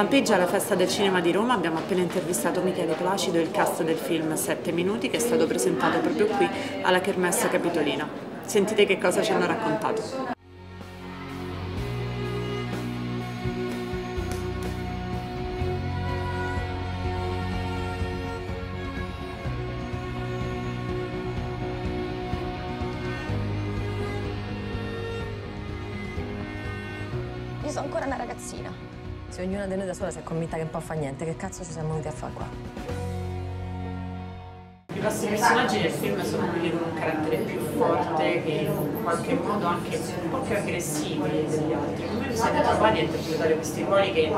fanpage alla Festa del Cinema di Roma abbiamo appena intervistato Michele Placido e il cast del film 7 Minuti che è stato presentato proprio qui alla Kermessa Capitolina. Sentite che cosa ci hanno raccontato. Io sono ancora una ragazzina. Se ognuna di noi da sola si è convinta che non può fare niente, che cazzo ci siamo venuti a fare qua? I vostri personaggi del film sono quelli con un carattere più forte, che in qualche modo anche un po' più aggressivi degli altri. Come vi siete trovati a interpretare questi ruoli che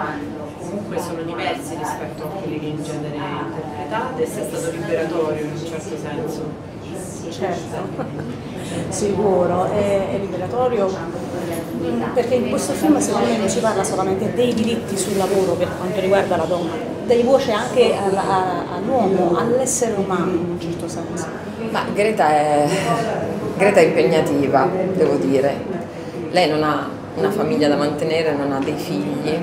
comunque sono diversi rispetto a quelli che in genere interpretate? E se è stato liberatorio in un certo senso? Certo, sicuro, è liberatorio. Perché in questo film secondo me non si parla solamente dei diritti sul lavoro per quanto riguarda la donna, dai voce anche all'uomo, all'essere umano in un certo senso. Ma Greta è impegnativa, devo dire. Lei non ha una famiglia da mantenere, non ha dei figli,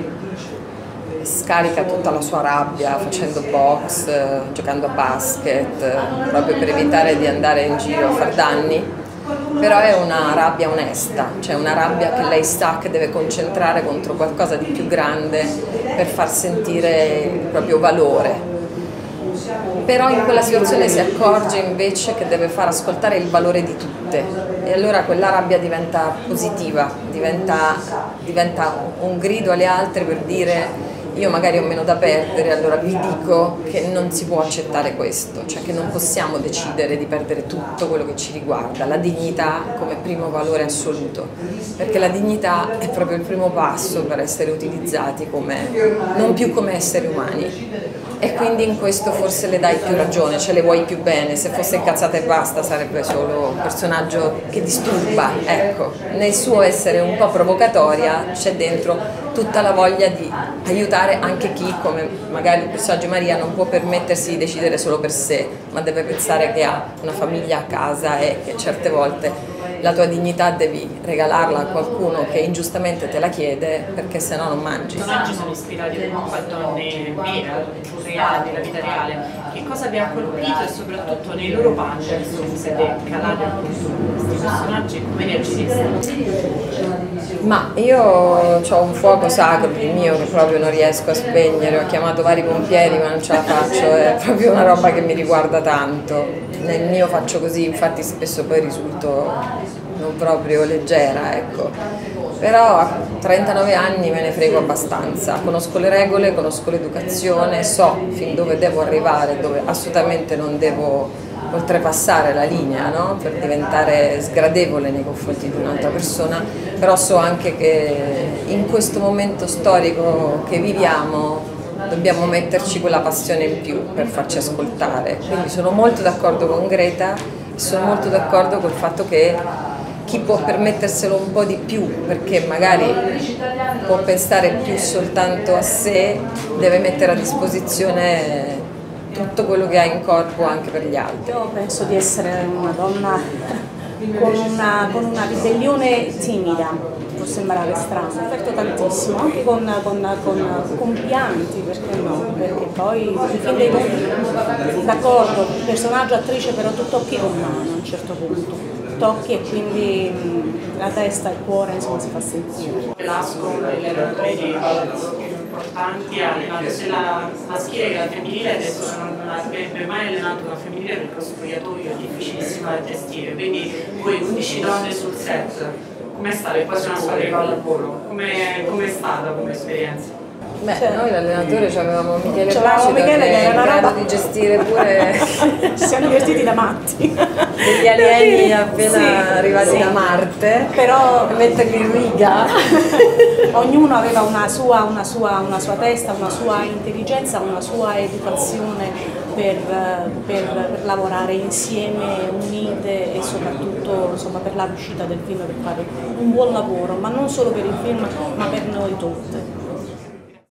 scarica tutta la sua rabbia facendo box, giocando a basket, proprio per evitare di andare in giro a far danni. Però è una rabbia onesta, cioè una rabbia che lei sa che deve concentrare contro qualcosa di più grande per far sentire il proprio valore. Però in quella situazione si accorge invece che deve far ascoltare il valore di tutte e allora quella rabbia diventa positiva, diventa un grido alle altre per dire io magari ho meno da perdere, allora vi dico che non si può accettare questo, cioè che non possiamo decidere di perdere tutto quello che ci riguarda, la dignità come primo valore assoluto, perché la dignità è proprio il primo passo per essere utilizzati come, non più come esseri umani, e quindi in questo forse le dai più ragione, cioè le vuoi più bene. Se fosse incazzata e basta sarebbe solo un personaggio che disturba, ecco, nel suo essere un po' provocatoria c'è dentro tutta la voglia di aiutare anche chi, come magari il personaggio Maria, non può permettersi di decidere solo per sé, ma deve pensare che ha una famiglia a casa e che certe volte la tua dignità devi regalarla a qualcuno che ingiustamente te la chiede, perché sennò non mangi. I personaggi sono ispirati comunque a donne reali, la vita reale. Che cosa vi ha colpito e soprattutto nei loro panzer, se siete calati su questi personaggi, come reagireste? Ma io ho un fuoco sacro di mio che proprio non riesco a spegnere, ho chiamato vari pompieri ma non ce la faccio, è proprio una roba che mi riguarda tanto. Nel mio faccio così, infatti spesso poi risulto non proprio leggera, ecco. Però a 39 anni me ne frego abbastanza, conosco le regole, conosco l'educazione, so fin dove devo arrivare, dove assolutamente non devo oltrepassare la linea, no? Per diventare sgradevole nei confronti di un'altra persona, però so anche che in questo momento storico che viviamo dobbiamo metterci quella passione in più per farci ascoltare, quindi sono molto d'accordo con Greta, sono molto d'accordo col fatto che chi può permetterselo un po' di più perché magari può pensare più soltanto a sé deve mettere a disposizione tutto quello che ha in corpo anche per gli altri. Io penso di essere una donna con una ribellione timida, può sembrare strano, ho sofferto tantissimo, anche con compianti, perché no? Perché poi in fin dei conti, d'accordo, personaggio, attrice, però tu tocchi con mano a un certo punto. Tocchi e quindi la testa, il cuore, insomma si fa sentire. Importanti sia la maschile che la femminile, adesso non avrebbe mai allenato una femminile perché lo spogliatoio è difficilissimo da gestire, quindi voi 11 donne sul set, com'è stata? E poi c'è una squadra di pallavolo, com'è stata come esperienza? Beh, noi l'allenatore c'avevamo Michele Placido che era in grado di gestire pure... Ci siamo divertiti da matti. Degli alieni sì, appena sì, arrivati sì. Da Marte, però metterli in riga. Ognuno aveva una sua testa, una sua intelligenza, una sua educazione per lavorare insieme, unite e soprattutto insomma, per la riuscita del film, per fare un buon lavoro, ma non solo per il film, ma per noi tutte.